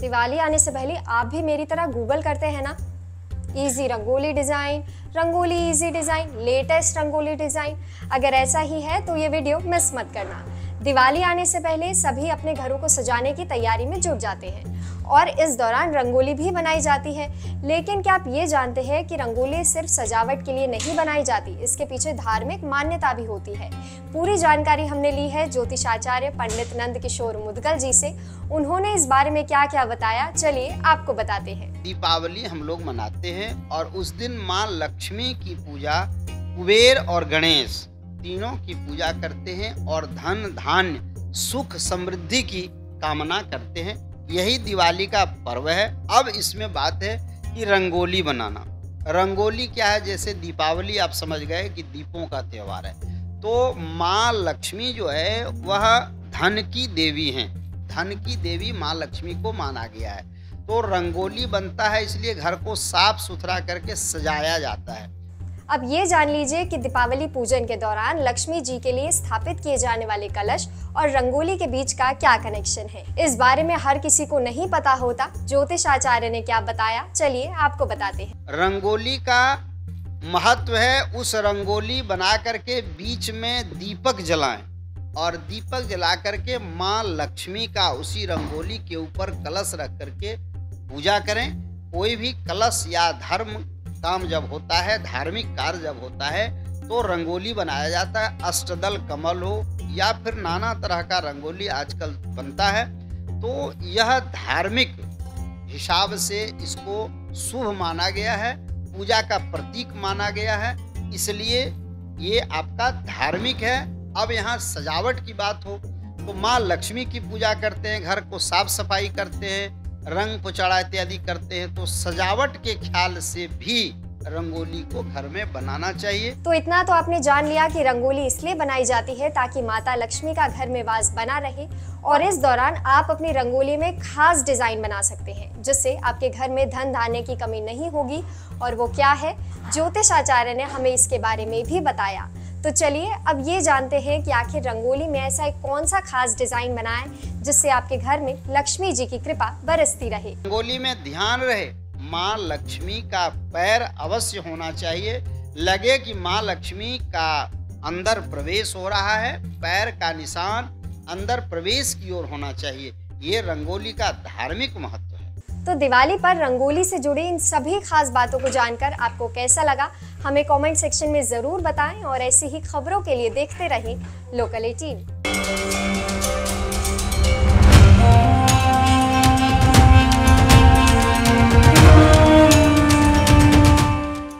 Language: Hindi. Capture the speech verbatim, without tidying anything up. दिवाली आने से पहले आप भी मेरी तरह गूगल करते हैं ना, easy rangoli design, rangoli easy design, latest rangoli design. अगर ऐसा ही है तो ये वीडियो मिस मत करना। दिवाली आने से पहले सभी अपने घरों को सजाने की तैयारी में जुट जाते हैं और इस दौरान रंगोली भी बनाई जाती है। लेकिन क्या आप ये जानते हैं कि रंगोली सिर्फ सजावट के लिए नहीं बनाई जाती, इसके पीछे धार्मिक मान्यता भी होती है। पूरी जानकारी हमने ली है ज्योतिषाचार्य पंडित नंदकिशोर मुदगल जी से। उन्होंने इस बारे में क्या क्या बताया, चलिए आपको बताते हैं। दीपावली हम लोग मनाते हैं और उस दिन माँ लक्ष्मी की पूजा, कुबेर और गणेश तीनों की पूजा करते हैं और धन धान्य सुख समृद्धि की कामना करते हैं। यही दिवाली का पर्व है। अब इसमें बात है कि रंगोली बनाना। रंगोली क्या है? जैसे दीपावली आप समझ गए कि दीपों का त्यौहार है, तो माँ लक्ष्मी जो है वह धन की देवी हैं। धन की देवी माँ लक्ष्मी को माना गया है। तो रंगोली बनता है, इसलिए घर को साफ सुथरा करके सजाया जाता है। अब ये जान लीजिए कि दीपावली पूजन के दौरान लक्ष्मी जी के लिए स्थापित किए जाने वाले कलश और रंगोली के बीच का क्या कनेक्शन है, इस बारे में हर किसी को नहीं पता होता। ज्योतिष आचार्य ने क्या बताया, चलिए आपको बताते हैं। रंगोली का महत्व है, उस रंगोली बना करके बीच में दीपक जलाएं और दीपक जला करके माँ लक्ष्मी का उसी रंगोली के ऊपर कलश रख करके पूजा करें। कोई भी कलश या धर्म काम जब होता है, धार्मिक कार्य जब होता है, तो रंगोली बनाया जाता है। अष्टदल कमल हो या फिर नाना तरह का रंगोली आजकल बनता है। तो यह धार्मिक हिसाब से इसको शुभ माना गया है, पूजा का प्रतीक माना गया है, इसलिए ये आपका धार्मिक है। अब यहाँ सजावट की बात हो तो माँ लक्ष्मी की पूजा करते हैं, घर को साफ सफाई करते हैं, रंग पुचड़ा इत्यादि करते हैं, तो सजावट के ख्याल से भी रंगोली को घर में बनाना चाहिए। तो इतना तो आपने जान लिया कि रंगोली इसलिए बनाई जाती है ताकि माता लक्ष्मी का घर में वास बना रहे और इस दौरान आप अपनी रंगोली में खास डिजाइन बना सकते हैं, जिससे आपके घर में धन धान्य की कमी नहीं होगी। और वो क्या है, ज्योतिष आचार्य ने हमें इसके बारे में भी बताया। तो चलिए अब ये जानते हैं कि आखिर रंगोली में ऐसा एक कौन सा खास डिजाइन बनाएं जिससे आपके घर में लक्ष्मी जी की कृपा बरसती रहे। रंगोली में ध्यान रहे, माँ लक्ष्मी का पैर अवश्य होना चाहिए, लगे कि माँ लक्ष्मी का अंदर प्रवेश हो रहा है। पैर का निशान अंदर प्रवेश की ओर होना चाहिए। ये रंगोली का धार्मिक महत्व। तो दिवाली पर रंगोली से जुड़ी इन सभी खास बातों को जानकर आपको कैसा लगा, हमें कमेंट सेक्शन में ज़रूर बताएं और ऐसी ही खबरों के लिए देखते रहें लोकल अठारह।